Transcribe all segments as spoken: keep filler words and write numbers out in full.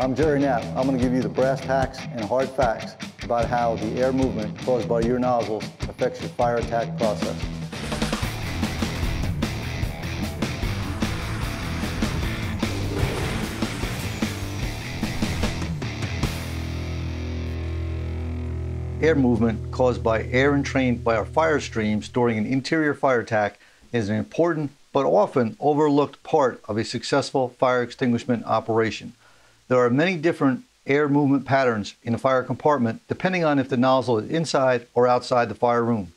I'm Jerry Knapp. I'm going to give you the brass tacks and hard facts about how the air movement caused by your nozzles affects your fire attack process. Air movement caused by air entrained by our fire streams during an interior fire attack is an important but often overlooked part of a successful fire extinguishment operation. There are many different air movement patterns in the fire compartment depending on if the nozzle is inside or outside the fire room.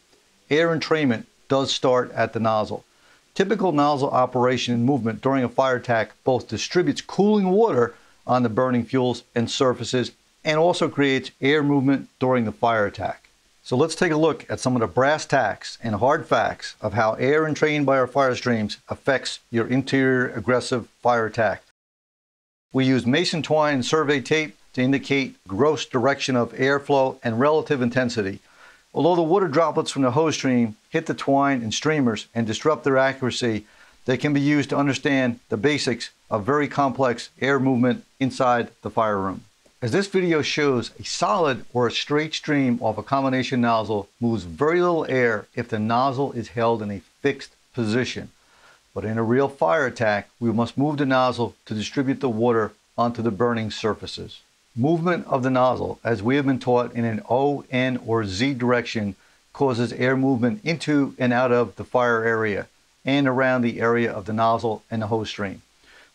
Air entrainment does start at the nozzle. Typical nozzle operation and movement during a fire attack both distributes cooling water on the burning fuels and surfaces, and also creates air movement during the fire attack. So let's take a look at some of the brass tacks and hard facts of how air entrained by our fire streams affects your interior aggressive fire attack. We use mason twine and survey tape to indicate gross direction of airflow and relative intensity. Although the water droplets from the hose stream hit the twine and streamers and disrupt their accuracy, they can be used to understand the basics of very complex air movement inside the fire room. As this video shows, a solid or a straight stream off a combination nozzle moves very little air if the nozzle is held in a fixed position. But in a real fire attack, we must move the nozzle to distribute the water onto the burning surfaces. Movement of the nozzle, as we have been taught, in an O, N, or Z direction causes air movement into and out of the fire area and around the area of the nozzle and the hose stream.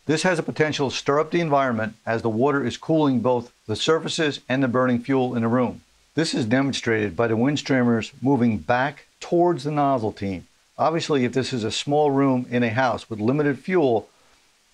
This has a potential to stir up the environment as the water is cooling both the surfaces and the burning fuel in the room. This is demonstrated by the wind streamers moving back towards the nozzle team. Obviously, if this is a small room in a house with limited fuel,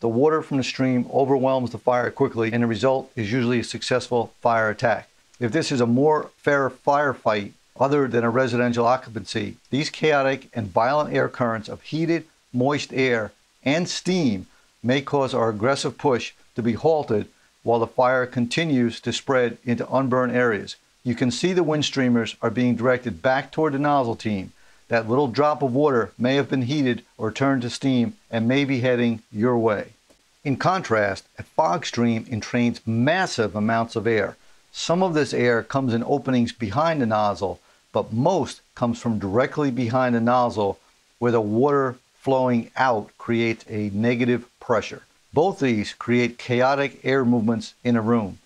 the water from the stream overwhelms the fire quickly, and the result is usually a successful fire attack. If this is a more fair firefight other than a residential occupancy, these chaotic and violent air currents of heated, moist air and steam may cause our aggressive push to be halted while the fire continues to spread into unburned areas. You can see the wind streamers are being directed back toward the nozzle team. That little drop of water may have been heated or turned to steam and may be heading your way. In contrast, a fog stream entrains massive amounts of air. Some of this air comes in openings behind the nozzle, but most comes from directly behind the nozzle where the water flowing out creates a negative pressure. Both these create chaotic air movements in a room.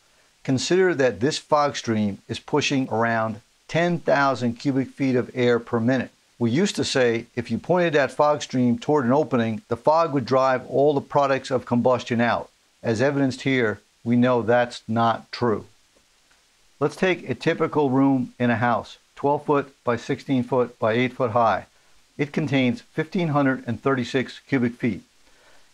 Consider that this fog stream is pushing around ten thousand cubic feet of air per minute. We used to say if you pointed that fog stream toward an opening, the fog would drive all the products of combustion out. As evidenced here, we know that's not true. Let's take a typical room in a house, twelve foot by sixteen foot by eight foot high. It contains one thousand five hundred thirty-six cubic feet.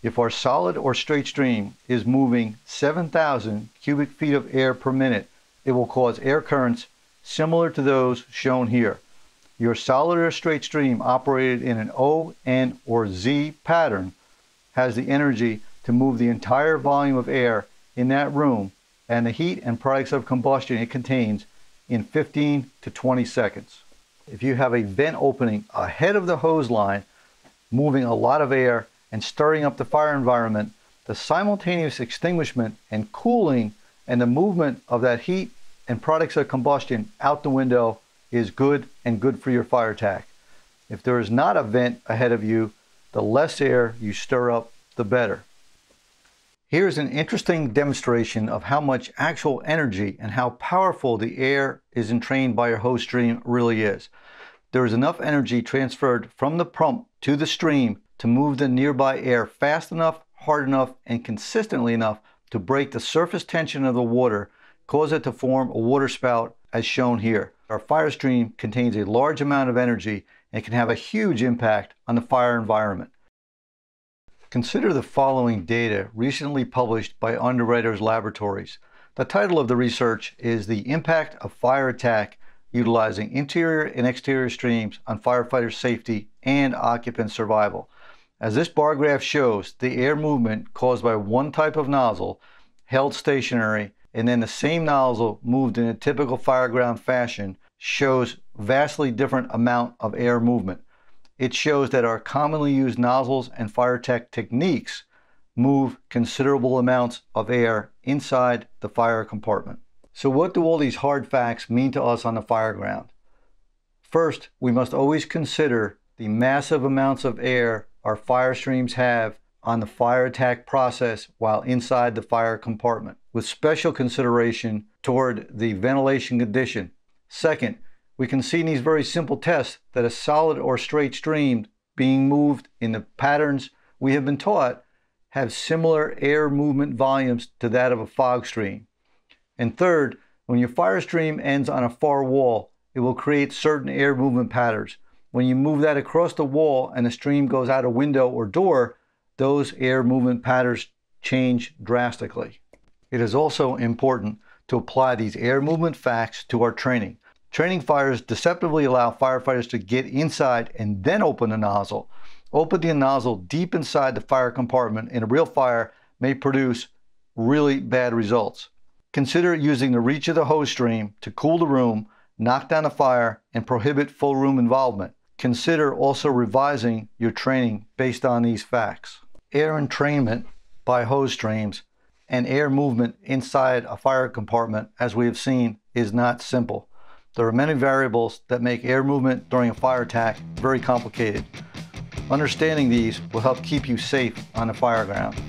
If our solid or straight stream is moving seven thousand cubic feet of air per minute, it will cause air currents similar to those shown here. Your solid or straight stream operated in an O, N, or Z pattern has the energy to move the entire volume of air in that room and the heat and products of combustion it contains in fifteen to twenty seconds. If you have a vent opening ahead of the hose line, moving a lot of air and stirring up the fire environment, the simultaneous extinguishment and cooling and the movement of that heat and products of combustion out the window is good and good for your fire attack. If there is not a vent ahead of you, the less air you stir up, the better. Here's an interesting demonstration of how much actual energy and how powerful the air is entrained by your hose stream really is. There is enough energy transferred from the pump to the stream to move the nearby air fast enough, hard enough, and consistently enough to break the surface tension of the water, cause it to form a water spout as shown here. Our fire stream contains a large amount of energy and can have a huge impact on the fire environment. Consider the following data recently published by Underwriters Laboratories. The title of the research is "The Impact of Fire Attack Utilizing Interior and Exterior Streams on Firefighter Safety and Occupant Survival." As this bar graph shows, the air movement caused by one type of nozzle held stationary and then the same nozzle moved in a typical fireground fashion shows vastly different amount of air movement. It shows that our commonly used nozzles and fire attack techniques move considerable amounts of air inside the fire compartment. So what do all these hard facts mean to us on the fire ground? First, we must always consider the massive amounts of air our fire streams have on the fire attack process while inside the fire compartment, with special consideration toward the ventilation condition. Second, we can see in these very simple tests that a solid or straight stream being moved in the patterns we have been taught have similar air movement volumes to that of a fog stream. And third, when your fire stream ends on a far wall, it will create certain air movement patterns. When you move that across the wall and the stream goes out a window or door, those air movement patterns change drastically. It is also important to apply these air movement facts to our training. Training fires deceptively allow firefighters to get inside and then open the nozzle. Opening the nozzle deep inside the fire compartment in a real fire may produce really bad results. Consider using the reach of the hose stream to cool the room, knock down the fire, and prohibit full room involvement. Consider also revising your training based on these facts. Air entrainment by hose streams and air movement inside a fire compartment, as we have seen, is not simple. There are many variables that make air movement during a fire attack very complicated. Understanding these will help keep you safe on the fire ground.